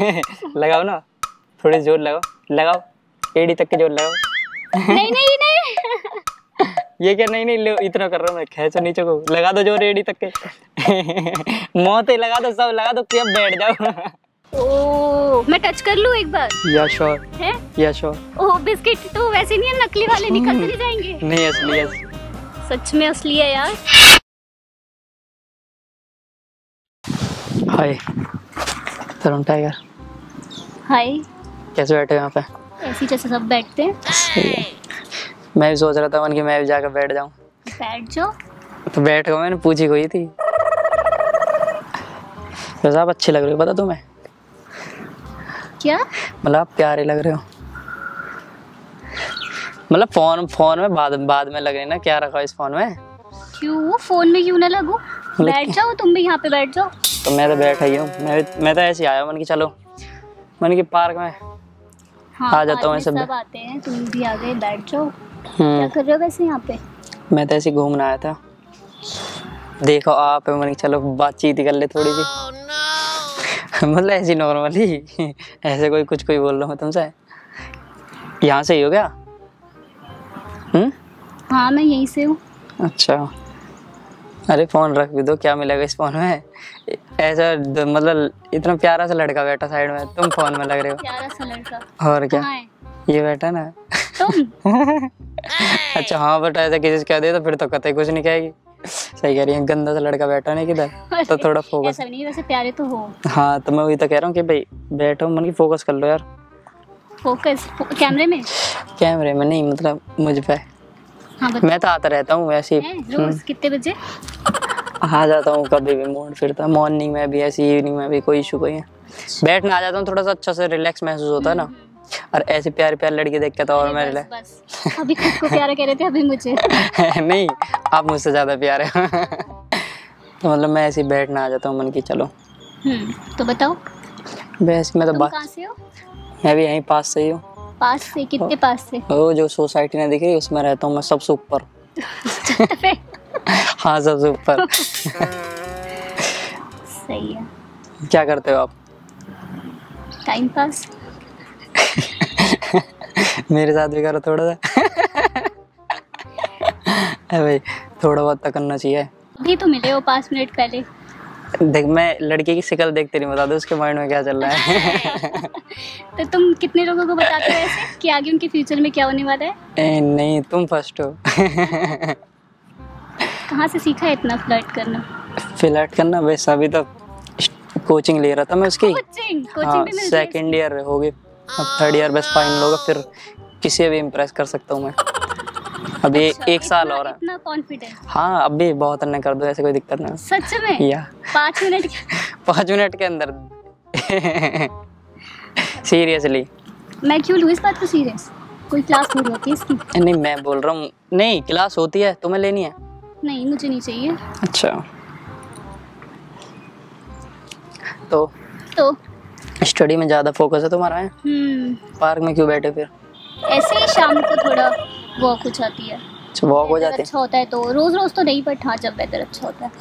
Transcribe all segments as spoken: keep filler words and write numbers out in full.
लगाओ ना, थोड़ी जोर लगाओ, लगाओ एडी तक के जोर लगाओ। नहीं नहीं नहीं ये क्या नहीं नहीं लो, इतना कर रहा हूँ मैं, खींचो नीचे को, लगा दो जोर एडी तक के। मौत ही लगा दो, सब लगा दो कि अब बैठ जाओ। ओ मैं टच कर लूँ एक बार? या श्योर है, या श्योर। ओह बिस्किट तो वैसे नहीं है, नकली वाले निकल कर जाएंगे। नहीं असली है, सच में असली है यार। हाय तरुण टाइगर। हाय, कैसे बैठे हो यहाँ पे? ऐसे जैसे सब बैठते हैं। मैं भी सोच रहा था कि मैं भी जाकर बैठ जाऊँ। बैठ जाओ तो बैठ गया, मैंने पूछी हुई थी। वैसे आप अच्छे लग रहे हो, पता तुम्हें? क्या मतलब? आप प्यारे लग रहे हो। मतलब फोन फोन में बाद बाद में लग रही ना, क्या रखा इस फोन में? क्यों फोन में क्यों ना लगू, बैठ जाओ तुम भी यहाँ पे बैठ जाओ। तो मैं तो बैठा ही हूँ, मैं मैं तो ऐसे आया मन की, चलो मन की पार्क में। हाँ, आ जाता हूँ, सब आते हैं, तुम भी आ गए, बैठ जाओ। क्या कर रहे हो वैसे यहाँ पे? मैं तो ऐसे घूमना आया था, देखो आप, मन की चलो बातचीत कर ले थोड़ी सी। मतलब ऐसी नॉर्मली, ऐसे कोई कुछ कोई बोल रहा हूँ तुमसे। यहाँ से ही हो गया? हम्म हाँ मैं यहीं से हूँ। अच्छा, अरे फोन रख भी दो, क्या मिलेगा इस फोन में? ऐसा मतलब इतना प्यारा सा लड़का बैठा साइड में, तुम फोन में लग रहे हो। प्यारा सा लड़का और क्या है? ये बैठा ना तुम। अच्छा हाँ, बट ऐसा किसी से कह दे तो फिर तो कतई कुछ नहीं कहेगी। सही कह रही है, गंदा सा लड़का बैठा नहीं किधर, तो थोड़ा फोकस। ऐसा नहीं, वैसे प्यारे तो हो। हाँ तो मैं वही तो कह रहा हूँ कि भाई बैठो, मन की फोकस कर लो यार। फोकस कैमरे में? कैमरे में नहीं, मतलब मुझ पे। हाँ, मैं तो आता रहता हूँ वैसे रोज। कितने बजे? हाँ जाता हूँ कभी भी, मूड फिरता, मॉर्निंग में भी ऐसी, इवनिंग में भी, कोई इशू कोई है। बैठना आ जाता हूँ, थोड़ा सा अच्छा से रिलैक्स महसूस होता है ना। और ऐसे प्यारे प्यारे लड़के देखता था और मैं रिलैक्स। अभी खुद को प्यारा कह रहे थे, अभी मुझे। नहीं आप मुझसे ज्यादा प्यारे हो। तो मतलब मैं ऐसे बैठना आ जाता हूँ, मन की चलो। तो बताओ वैसे मैं तो बात, मैं भी यहीं पास से ही हूँ। पास से? कितने पास से? ओ, जो सोसाइटी ना दिख रही उसमें रहता हूँ मैं, सबसे ऊपर। हाँ सबसे ऊपर। सही है। क्या करते हो आप? Time pass. मेरे साथ भी करो थोड़ा सा। अरे भाई थोड़ा बहुत तो करना चाहिए। अभी तो मिले हो पाँच मिनट पहले। देख मैं लड़के की शक्ल देखते नहीं बता दूं उसके माइंड में क्या चल रहा है। तो तुम कितने लोगों को बताते हो ऐसे कि आगे उनके फ्यूचर में क्या होने वाला है? ए, नहीं तुम फर्स्ट हो। कहाँ से सीखा है इतना फ्लर्ट करना? फ्लर्ट करना वैसे अभी तो कोचिंग ले रहा था मैं उसकी। कोचिंग कोचिंग भी सेकंड ईयर होगी, अब थर्ड ईयर बस फाइनल होगा, फिर किसी भी इम्प्रेस कर सकता हूँ मैं। अभी अच्छा, एक साल और है। इतना कॉन्फिडेंस? हाँ अभी बहुत अन्य कर दो, ऐसे कोई दिक्कत नहीं। सच में? या पाँच मिनट पाँच मिनट के अंदर। सीरियसली मैं क्यों लूँ इस बात को सीरियस? कोई क्लास थोड़ी होती है इसकी। नहीं मैं बोल रहा हूँ, नहीं क्लास होती है, तुम्हें लेनी है? नहीं मुझे नहीं चाहिए। अच्छा तो तो स्टडी में ज़्यादा फोकस है तुम्हारा है? पार्क में क्यों बैठे फिर? ऐसे ही शाम को थोड़ा वॉक हो जाती है। वॉक हो जाती है, अच्छा होता है तो रोज रोज तो नहीं, बट हाँ जब वेदर अच्छा होता है।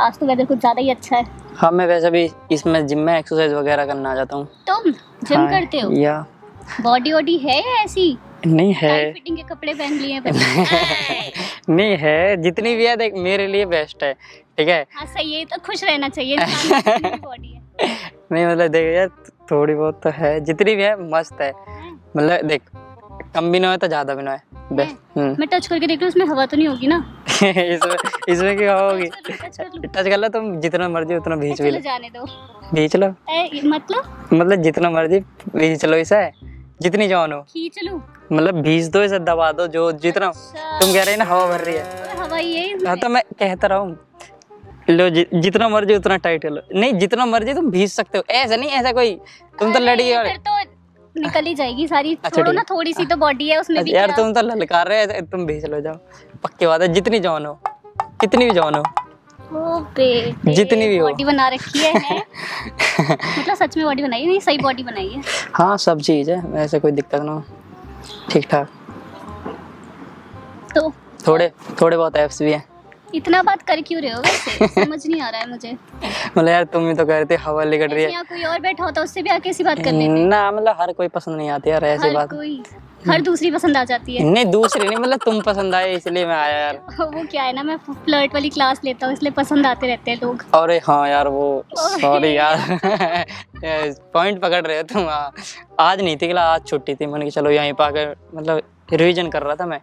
आज तो वेदर कुछ ज़्यादा ही अच्छा है। हाँ मैं वैसे भी इसमें जिम में एक्सरसाइज वगैरह करना आ जाता हूँ। तुम जिम हाँ, करते हो? या बॉडी वॉडी है या ऐसी? नहीं है, फिटिंग के कपड़े पहन लिए हैं। नहीं है, जितनी भी है देख मेरे लिए बेस्ट है। ठीक है हाँ सही है, तो खुश रहना चाहिए। नहीं मतलब देख यार थोड़ी बहुत तो है, जितनी भी है मस्त है। मतलब देख कम भी ना हो तो ज्यादा भी ना हो, बेस्ट। मैं टच करके देख लूं, इसमें हवा तो नहीं होगी ना? इसमें इसमें क्या होगी? टच कर लो तुम, जितना मर्जी उतना भींच भी लो। जाने दो, भींच लो। मतलब मतलब जितना मर्जी भींच लो, इसे जितनी जान हो खींच लूं, मतलब भींच दो, इसे दबा दो जो जितना। तुम कह रहे ना हवा भर रही है, हवा ये तो मैं कहता रहा हूँ। लो जि, जितना मर्जी उतना टाइट लो। नहीं जितना मर्जी तुम भींच सकते हो, ऐसा नहीं ऐसा कोई तुम तो लड़की और निकल ही जाएगी सारी। अच्छा छोड़ो ना, थोड़ी सी तो बॉडी है उसमें भी। यार तुम तो ललकार रहे, तुम भींच लो जाओ, पक्की बात है। जितनी जान हो, कितनी भी जान हो, ओ बेटे जितनी भी हो, बॉडी बना रखी है, है? मतलब सच में बॉडी बनाई है, सही बॉडी बनाई है। हाँ सब चीज है, ऐसे कोई दिक्कत ना हो, ठीक ठाक। तो थोड़े थोड़े बहुत एप्स भी हैं। इतना बात कर क्यों रहे हो वैसे? समझ नहीं आ रहा है मुझे। मतलब यार तुम ही तो कह रहे थे हवा निकल रही है, कोई और बैठा होता उससे भी आके ऐसी बात करने ना, मतलब हर कोई पसंद नहीं आती यार ऐसी बात, हर दूसरी पसंद आ जाती है। नहीं दूसरी नहीं, मतलब तुम पसंद आए इसलिए मैं आया यार। वो क्या है ना, मैं फ्लर्ट वाली क्लास लेता हूँ इसलिए पसंद आते रहते हैं लोग। अरे हाँ यार वो सॉरी यार पॉइंट पकड़ रहे हो तुम। आज नहीं थी क्लास, आज छुट्टी थी, मैंने चलो यहीं पे आकर मतलब रिविजन कर रहा था मैं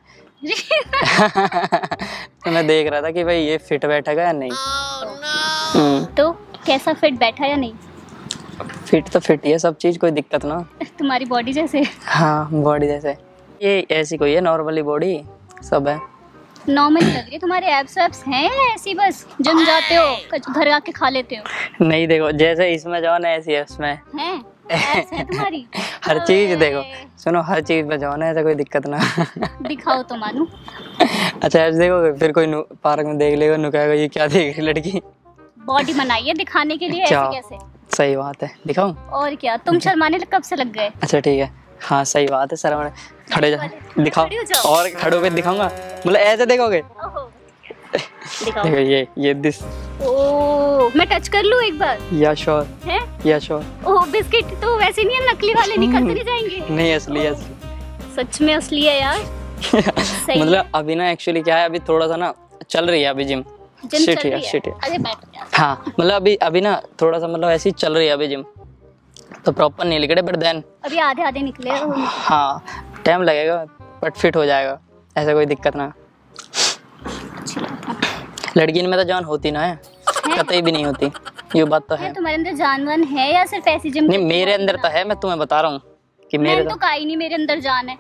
तो मैं देख रहा था कि भाई ये फिट बैठेगा या नहीं। oh, no. तो कैसा फिट बैठा या नहीं? फिट तो फिट ही है सब चीज, कोई दिक्कत ना। तुम्हारी बॉडी जैसे? हाँ बॉडी जैसे, ये ऐसी कोई है नॉर्मली बॉडी सब है। नॉर्मल लग रही है तुम्हारे एब्स एब्स हैं ऐसी बस जम जाते हो घर आके खा लेते हो? नहीं देखो जैसे इसमें जाओ ना ऐसी एब्स में हैं है तुम्हारी हर चीज। देखो सुनो हर चीज में जाओ ना, ऐसा कोई दिक्कत ना। दिखाओ तो मानू। अच्छा एब्स देखो फिर कोई पार्क में देख लेगा नुकाएगा ये क्या देख रही लड़की, बॉडी बनाई है दिखाने के लिए ऐसे कैसे? सही बात है दिखाऊं और क्या, तुम शर्माने कब से लग गए? अच्छा ठीक है हाँ सही बात है शर्माने, खड़े जाओ दिखाओ और खड़े पे दिखाऊंगा मतलब ऐसे देखोगे देखो ये ये दिस ओ मैं टच कर लूं एक बार? या श्योर है या श्योर। ओह बिस्किट तो वैसे नहीं है, नकली वाले निकलते नहीं जाएंगे? नहीं असली है, सच में असली है यार। मतलब अभी ना एक्चुअली क्या है अभी थोड़ा सा ना चल रही है अभी जिम शिट है, शिट है। अरे हाँ मतलब अभी अभी ना थोड़ा सा मतलब ऐसी चल रही है अभी जिम, तो प्रॉपर नहीं निकले बट देन अभी आधे आधे निकले। हाँ टाइम लगेगा बट फिट हो जाएगा, ऐसा कोई दिक्कत ना। लड़की में तो जान होती ना है, कतई भी नहीं होती, ये बात तो है। तुम्हारे अंदर जानवान है या सिर्फ ऐसी जिम? नहीं मेरे अंदर तो है, मैं तुम्हें बता रहा हूँ कि मेरे तो काई नहीं, मेरे अंदर जान है।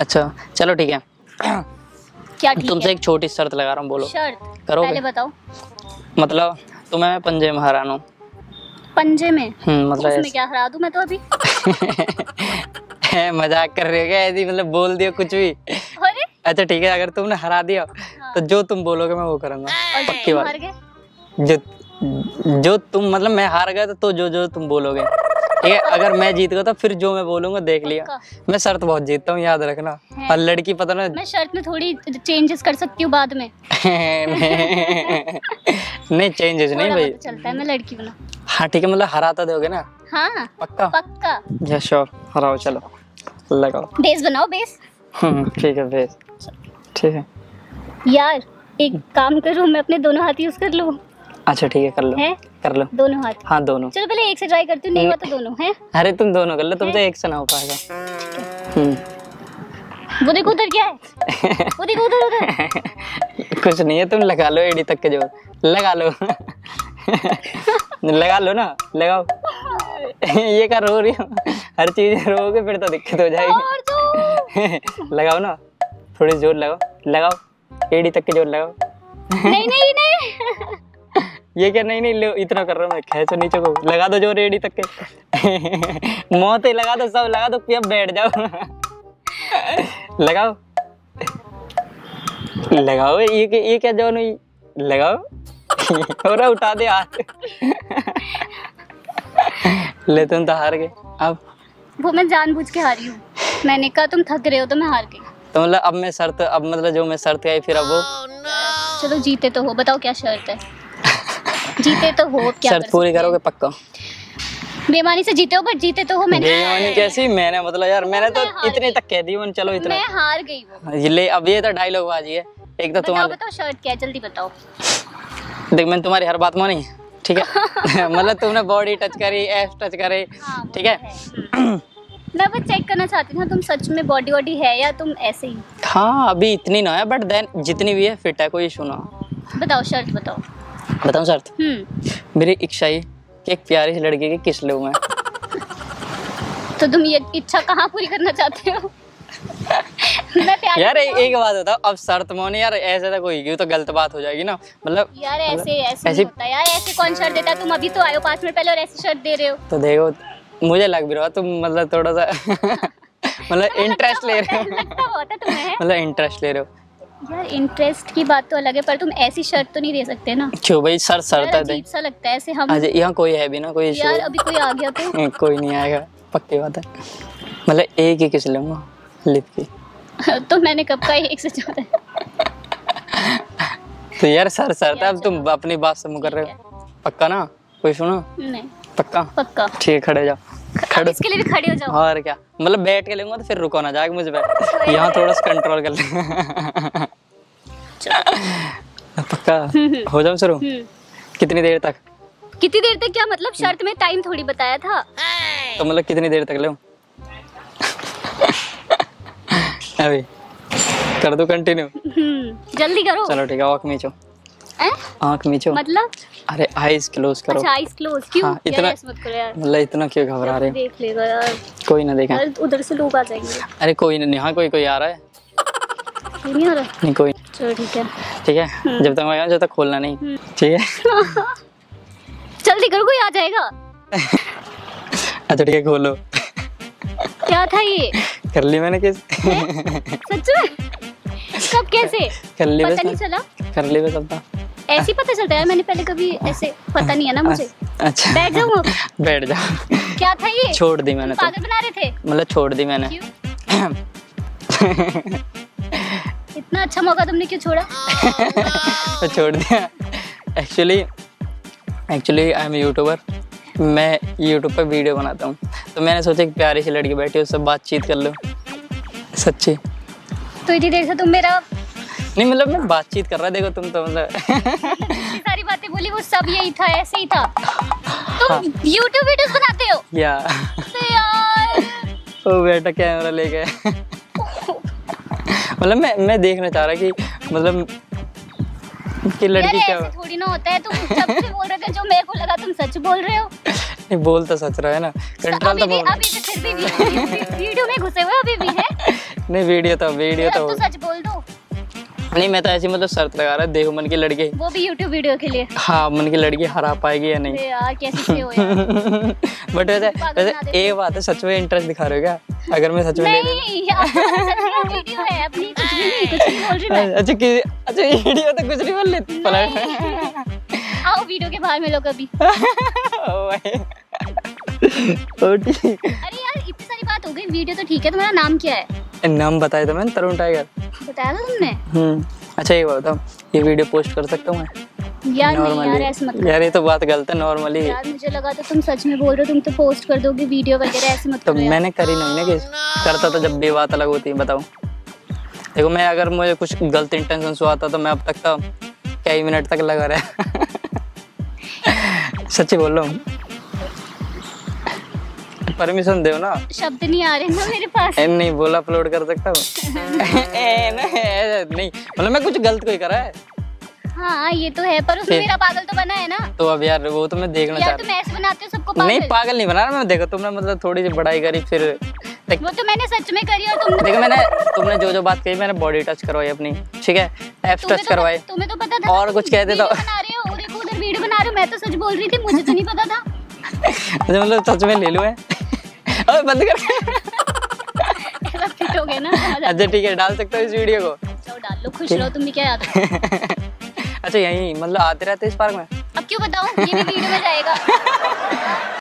अच्छा चलो ठीक है, क्या तुमसे एक छोटी शर्त लगा रहा हूँ, बोलो शर्त करोगे? पहले बताओ। मतलब तुम्हें मैं पंजे में हराना। पंजे में? हम्म मतलब इसमें क्या हरा दूँ मैं तो अभी मजाक कर रहे हो क्या? ऐसी मतलब बोल दियो कुछ भी। अरे अच्छा ठीक है, अगर तुमने हरा दिया हाँ। तो जो तुम बोलोगे मैं वो करूँगा पक्की बात। जो जो तुम मतलब मैं हार गया तो जो जो तुम बोलोगे ठीक है, अगर मैं जीत गया तो फिर जो मैं बोलूंगा देख लिया। मैं शर्त बहुत जीतता हूँ याद रखना। और लड़की पता ना मैं शर्त में थोड़ी चेंजेस कर सकती हूँ बाद में नहीं चेंजेस नहीं भाई चलता है, मैं लड़की बना। हाँ ठीक है मतलब हराता दोगे ना? हाँ पक्का पक्का या श्योर हराओ। चलो लगाओ बेस, बनाओ बेस। ठीक है बेस ठीक है। यार एक काम करूँ, मैं अपने दोनों हाथ यूज कर लूँ? अच्छा ठीक है कर लो है? कर लो दोनों हाथ। हाँ दोनों। चलो पहले एक से ट्राई करती हूँ, नहीं हुआ तो दोनों है। अरे तुम दोनों कर लो, तुमसे एक से ना हो पाएगा। वो देखो उधर क्या है वो देखो उधर उधर कुछ नहीं है, तुम लगा लो एडी तक के जोर लगा लो लगा लो ना लगाओ ये क्या रो रही हो? हर चीज रोओगे फिर तो दिक्कत हो जाएगी लगाओ ना थोड़ी जोर लगाओ लगाओ एडी तक के जोर लगाओ। नहीं नहीं नहीं ये क्या नहीं नहीं लो इतना कर रहा हूँ मैं, खैचो नीचे को लगा दो जो रेडी तक के मौत ही लगा दो सब लगा दो अब बैठ जाओ लगाओ लगाओ ये ये क्या जो नहीं लगाओ और उठा दे हाथ ले तुम तो हार गए अब। वो मैं जानबूझ के हारी हूँ, मैंने कहा तुम थक रहे हो तो मैं हार गई। तो मतलब अब मैं शर्त अब मतलब जो मैं शर्त आई फिर अब वो चलो जीते तो हो, बताओ क्या शर्त है? जीते तो हो क्या सर? पूरी करोगे पक्का? बेमानी से जीते हो बट जीते तो हो। मैंने बेमानी कैसी? मैंने मतलब यार मैंने तो इतने तक कह दी उन चलो इतना मैं हार गई वो ले। अब ये तो डायलॉग बाजी है एक तो तुम्हारा, बताओ शर्ट क्या है जल्दी बताओ। देख मैंने तुम्हारी हर बात मानी ठीक है मतलब तुमने बॉडी टच करी एफ टच करे ठीक है, मैं बस चेक करना चाहती हूँ तुम सच में बॉडी बॉडी है या तुम ऐसे ही। हाँ अभी इतनी ना है बट देन जितनी भी है फिट है, कोई इशू ना। बताओ शर्त बताओ। बताऊं सर? मेरी इच्छा है कि एक प्यारी सी लड़की की किस लूं मैं। तो तुम ये इच्छा कहाँ पूरी करना चाहते हो? मैं प्यारी यार एक, एक बात बताओ अब शर्त मानो यार, ऐसे तो कोई तो गलत बात हो जाएगी ना मतलब यार ऐसे ऐसे ऐसे होता यार, ऐसे कौन शर्त देता? तुम अभी तो आयो पाँच मिनट पहले और ऐसी शर्त दे रहे हो। तो देखो मुझे लग भी रहा तुम मतलब थोड़ा सा मतलब इंटरेस्ट ले रहे हो, मतलब इंटरेस्ट ले रहे हो यार। इंटरेस्ट की बात तो अलग है पर तुम ऐसी शर्त तो नहीं दे सकते ना। क्यों भाई सर शर्त है अजीब सा लगता है ऐसे हम। अच्छा यहाँ कोई है भी ना कोई यार अभी कोई आ गया तो कोई नहीं आएगा पक्की बात है, मतलब एक ही किस लूंगा लिप की तो मैंने कब का एक से ज्यादा तो यार सर शर्त है, अब तुम अपनी बात से मुकर रहे हो पक्का ना? कोई सुना नहीं? पक्का पक्का ठीक, खड़े जाओ, खड़े इसके लिए भी खड़े हो जाओ। और क्या मतलब बैठ के लेंगे तो फिर रुको ना जाके मुझे पे यहाँ थोड़ा सा कंट्रोल कर ले। पक्का हो जाओ शुरू? कितनी देर तक? कितनी देर तक क्या मतलब? शर्त में टाइम थोड़ी बताया था तो मतलब कितनी देर तक ले अभी कर दो कंटिन्यू। जल्दी करो। चलो ठीक है, आँख मीचो। आँख मीचो मतलब? अरे आईज क्लोज करो। अच्छा आईज क्लोज क्यों? हाँ, इतना मत करो यार, मतलब इतना क्यों घबरा रहे हो? देख लेगा यार, कोई ना देखा उधर से लोग आ जाएंगे। अरे कोई ना, यहाँ कोई कोई आ रहा है। नहीं आ रहा? नहीं कोई। चलो ठीक है ठीक है, जब तक मैं जब तक खोलना नहीं ठीक है। जल्दी करो कोई आ जाएगा। अच्छा ठीक है खोलो। क्या था ये? कर ली मैंने किस? सच में? कब कैसे? कर ली पता नहीं चला? कर ली बस अपना। ऐसे पता चलता है, मैंने पहले कभी ऐसे पता नहीं है ना मुझे। अच्छा बैठ जाओ बैठ जाओ। क्या था ये? छोड़ दी मैंने। पागल बना रहे थे मतलब? छोड़ दी मैंने। इतना अच्छा मौका तुमने क्यों छोड़ा? छोड़ दिया actually. Actually I am YouTuber, मैं यूट्यूब पर वीडियो बनाता हूँ, तो मैंने सोचा कि प्यारी सी लड़की बैठी उससे बातचीत कर लो। सच्ची? तो इतनी देर से तुम मेरा नहीं मतलब मैं बातचीत कर रहा। देखो तुम तो मतलब सारी बातें बोली वो सब यही था, ऐसे ही था। तुम हाँ। YouTube वीडियोस बनाते हो या यार? ओ बेटा कैमरा ले गए। मतलब मैं मैं देखना चाह रहा कि मतलब कि लड़की क्या ऐसे थोड़ी ना होता है। तुम जब से बोल रहे थे जो मेरे को लगा तुम सच बोल रहे हो। नहीं बोल तो सच रहा है ना, कंट्रोल तो बोल। अभी तो फिर भी वीडियो में घुसे हुए अभी भी है। नहीं वीडियो तो वीडियो तो सच बोल दो। नहीं मैं तो ऐसी मतलब शर्त लगा रहा, देखो मन की लड़की, वो भी यूट्यूब वीडियो के लिए। हाँ मन की लड़की हरा पाएगी या नहीं? अरे यार कैसे हो यार। बट वैसे एक बात है, सच में इंटरेस्ट दिखा रहे हो क्या? अगर मैं सच में ले नहीं यार, सच में वीडियो है अपनी, कुछ नहीं कुछ नहीं बोल रही मैं। अच्छा कि अच्छा वीडियो तो कुछ नहीं बोल लेती। पलट आओ वीडियो के बाहर मिलो कभी। ओ भाई छोटी। अरे यार इतनी सारी बात हो गई वीडियो तो ठीक है। तुम्हारा नाम क्या है? नाम बताया था मैंने, तरुण टाइगर बताया था तुमने। हम्म अच्छा ये बताओ ये वीडियो पोस्ट कर सकता हूँ मैं? यार नहीं यार ऐसे मत। यार ये तो बात गलत है। नॉर्मली यार मुझे लगा था तुम सच में बोल रहे हो, तुम तो पोस्ट कर दोगे वीडियो वगैरह, ऐसे मत करो। तो मैंने करी नहीं ना, कि करता तो जब भी बात अलग होती है। बताओ देखो मैं अगर मुझे कुछ गलत इंटेंशन से आता तो मैं अब तक तो कई मिनट तक लगा रहा। सच्ची बोल रहा हूँ, परमिशन दो ना। शब्द नहीं आ रहे ना मेरे पास। नहीं बोला अपलोड कर सकता हूँ। नहीं मतलब मैं कुछ गलत कोई करा है? हाँ ये तो है, पर उसमें मेरा पागल तो बना है ना। तो अब यार वो तो मैं देखना चाहता हूँ। यार तुम ऐसे बनाते हो सबको पागल? नहीं पागल नहीं बना रहा मैं। देखो तुमने मतलब थोड़ी सी बड़ाई करी फिर तक... वो तो मैंने सच में करी। और तुमने देखो मैंने तुमने जो जो बात कही, मैंने बॉडी टच करवाई अपनी, ठीक है, एप्स टच करवाए। तुम्हें तो पता था। और कुछ कहते तो बना रहे हो, देखो उधर वीडियो बना रहे हो। मैं तो सच बोल रही थी, मुझे तो नहीं पता था। अच्छा मतलब सच में ले लूँ मैं? अबे बंद कर। फिट हो गए ना। अच्छा ठीक है डाल सकता हूँ इस वीडियो को? चलो डाल लो, खुश रहो। तुमने क्या याद? अच्छा यहीं मतलब आते रहते इस पार्क में? अब क्यों बताऊँ, ये भी वीडियो में जाएगा।